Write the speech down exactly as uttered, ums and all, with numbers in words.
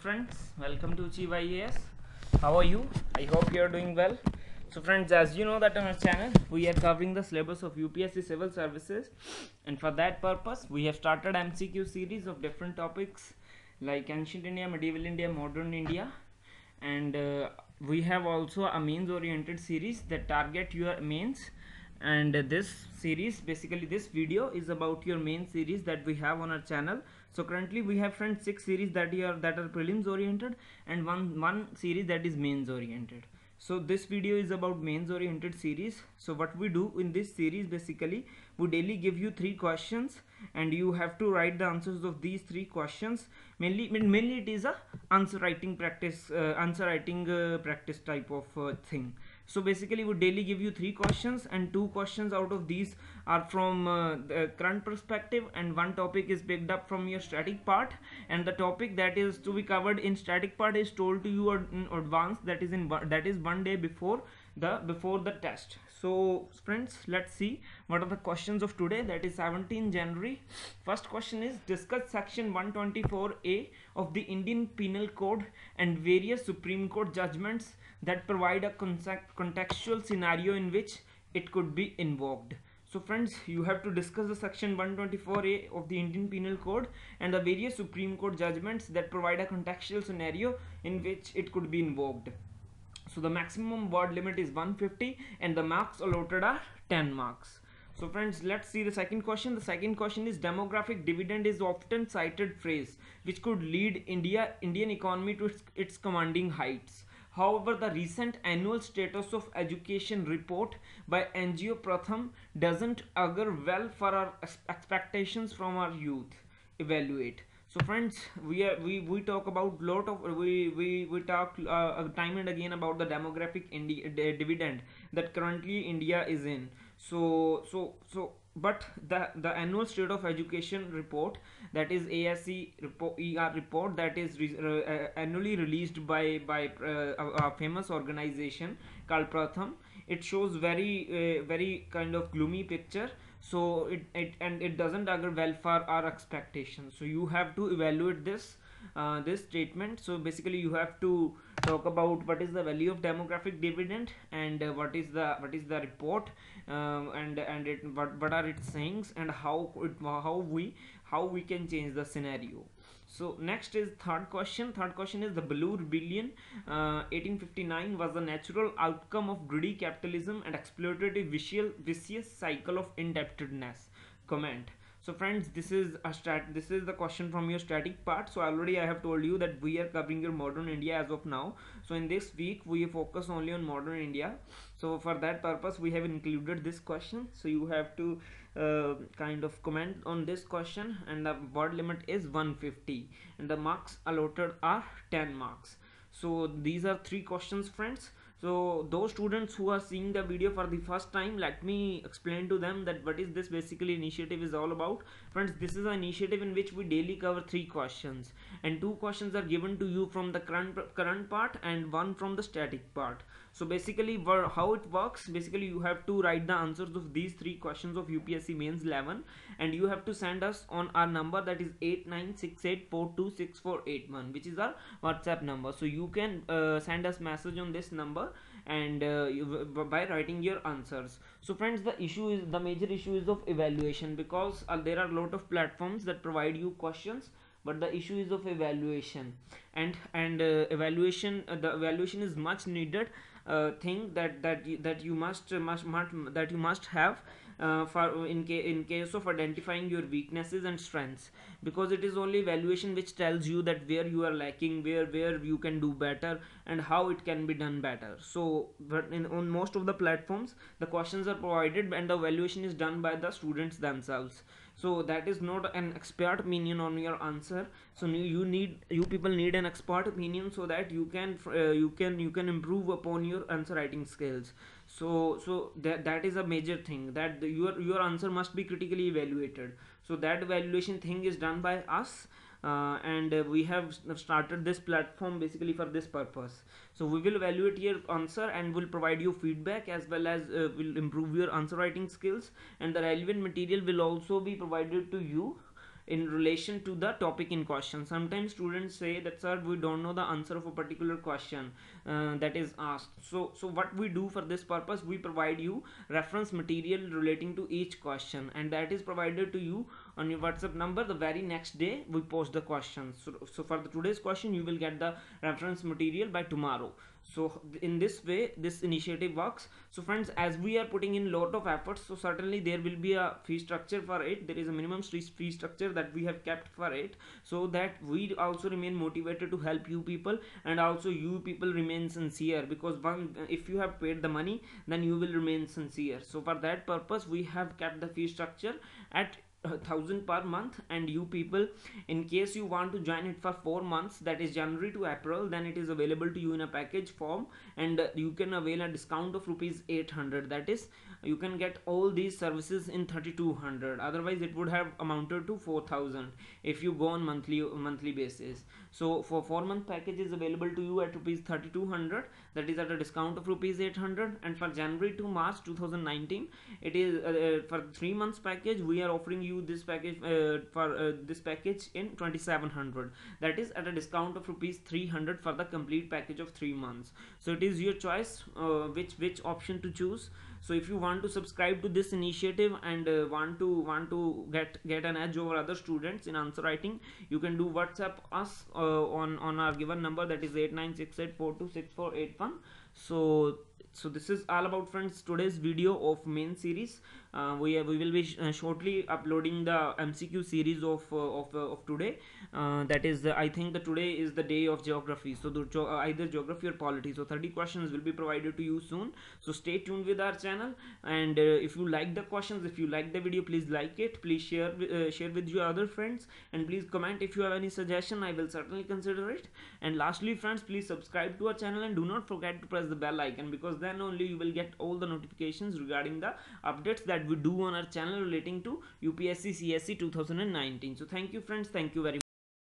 Friends, welcome to Achieve I A S. How are you? I hope you are doing well. So friends, as you know that on our channel we are covering the syllabus of U P S C Civil Services, and for that purpose we have started M C Q series of different topics like Ancient India, Medieval India, Modern India, and uh, we have also a mains oriented series that target your mains, and uh, this series, basically this video is about your main series that we have on our channel. So currently we have, friends, six series that are that are prelims oriented and one one series that is mains oriented. So this video is about mains oriented series. So what we do in this series, basically we daily give you three questions and you have to write the answers of these three questions. Mainly mainly it is a answer writing practice, uh, answer writing uh, practice type of uh, thing. So basically we daily give you three questions, and two questions out of these are from uh, the current perspective, and one topic is picked up from your static part, and the topic that is to be covered in static part is told to you in advance, that is in that is one day before the before the test. So friends, let's see what are the questions of today, that is seventeenth January. First question is, discuss section one twenty-four A of the Indian Penal Code and various Supreme Court judgments that provide a contextual scenario in which it could be invoked. So friends, you have to discuss the section one twenty-four A of the Indian Penal Code and the various Supreme Court judgments that provide a contextual scenario in which it could be invoked. So the maximum word limit is one hundred fifty and the marks allotted are ten marks. So friends, let's see the second question. The second question is, demographic dividend is often cited phrase which could lead India Indian economy to its, its commanding heights. However, the recent annual status of education report by N G O Pratham doesn't augur well for our expectations from our youth. Evaluate. So friends, we are we we talk about lot of we we we talk uh, time and again about the demographic India dividend that currently India is in. So so so. But the the annual state of education report, that is A S E E R report, report that is re, uh, annually released by by uh, a, a famous organization called Pratham, it shows very uh, very kind of gloomy picture. So it, it and it doesn't augur well for our expectations. So you have to evaluate this uh, this statement. So basically you have to talk about what is the value of demographic dividend and uh, what is the what is the report um, and and it what what are its sayings, and how it how we how we can change the scenario. So next is third question. Third question is, the Blue Rebellion uh, eighteen fifty-nine was the natural outcome of greedy capitalism and exploitative vicious vicious cycle of indebtedness. Comment. So friends, this is a stat this is the question from your static part. So already I have told you that we are covering your modern India as of now. So in this week we focus only on modern India. So for that purpose we have included this question. So you have to uh, kind of comment on this question, and the word limit is one hundred fifty and the marks allotted are ten marks. So these are three questions, friends. So those students who are seeing the video for the first time, let me explain to them that what is this basically initiative is all about. Friends, this is an initiative in which we daily cover three questions, and two questions are given to you from the current current part and one from the static part. So basically how it works, basically you have to write the answers of these three questions of U P S C mains eleven, and you have to send us on our number, that is eight nine six eight four two six four eight one, which is our WhatsApp number. So you can uh, send us message on this number and uh, you, by writing your answers. So friends, the issue is the major issue is of evaluation, because uh, there are a lot of platforms that provide you questions, but the issue is of evaluation, and and uh, evaluation uh, the evaluation is much needed uh, thing that that you, that you must, must must that you must have uh, for in case in case of identifying your weaknesses and strengths, because it is only evaluation which tells you that where you are lacking, where where you can do better and how it can be done better. So but in on most of the platforms the questions are provided and the evaluation is done by the students themselves. So that is not an expert opinion on your answer. So you need you people need an expert opinion so that you can uh, you can you can improve upon your answer writing skills. So so that that is a major thing, that the, your your answer must be critically evaluated. So that evaluation thing is done by us, uh, and uh, we have started this platform basically for this purpose. So we will evaluate your answer and will provide you feedback, as well as uh, will improve your answer writing skills, and the relevant material will also be provided to you in relation to the topic in question. Sometimes students say that, sir, we don't know the answer of a particular question uh, that is asked. So, so what we do for this purpose, we provide you reference material relating to each question, and that is provided to you on your WhatsApp number. The very next day we post the question. So, so for the today's question, you will get the reference material by tomorrow. So in this way, this initiative works. So friends, as we are putting in lot of efforts, so certainly there will be a fee structure for it. There is a minimum fee structure that we have kept for it, so that we also remain motivated to help you people, and also you people remain sincere, because one, if you have paid the money, then you will remain sincere. So for that purpose, we have kept the fee structure at thousand per month. And you people, in case you want to join it for four months, that is January to April, then it is available to you in a package form, and you can avail a discount of rupees eight hundred. That is, you can get all these services in thirty-two hundred. Otherwise it would have amounted to four thousand if you go on monthly monthly basis. So for four month package is available to you at rupees thirty-two hundred, that is at a discount of rupees eight hundred. And for January to March two thousand nineteen, it is uh, for three months package, we are offering you You this package uh, for uh, this package in twenty-seven hundred, that is at a discount of rupees three hundred for the complete package of three months. So it is your choice uh, which which option to choose. So if you want to subscribe to this initiative and uh, want to want to get get an edge over other students in answer writing, you can do WhatsApp us uh, on on our given number, that is eight nine six eight four two six four eight one. So so this is all about, friends, today's video of main series. Uh, we uh, we will be sh uh, shortly uploading the M C Q series of uh, of uh, of today. Uh, that is, the, I think the today is the day of geography. So the, uh, either geography or polity. So thirty questions will be provided to you soon. So stay tuned with our channel. And uh, if you like the questions, if you like the video, please like it. Please share uh, share with your other friends, and please comment if you have any suggestion. I will certainly consider it. And lastly, friends, please subscribe to our channel and do not forget to press the bell icon, because then only you will get all the notifications regarding the updates that we do on our channel relating to U P S C C S E twenty nineteen. So thank you, friends. Thank you very much.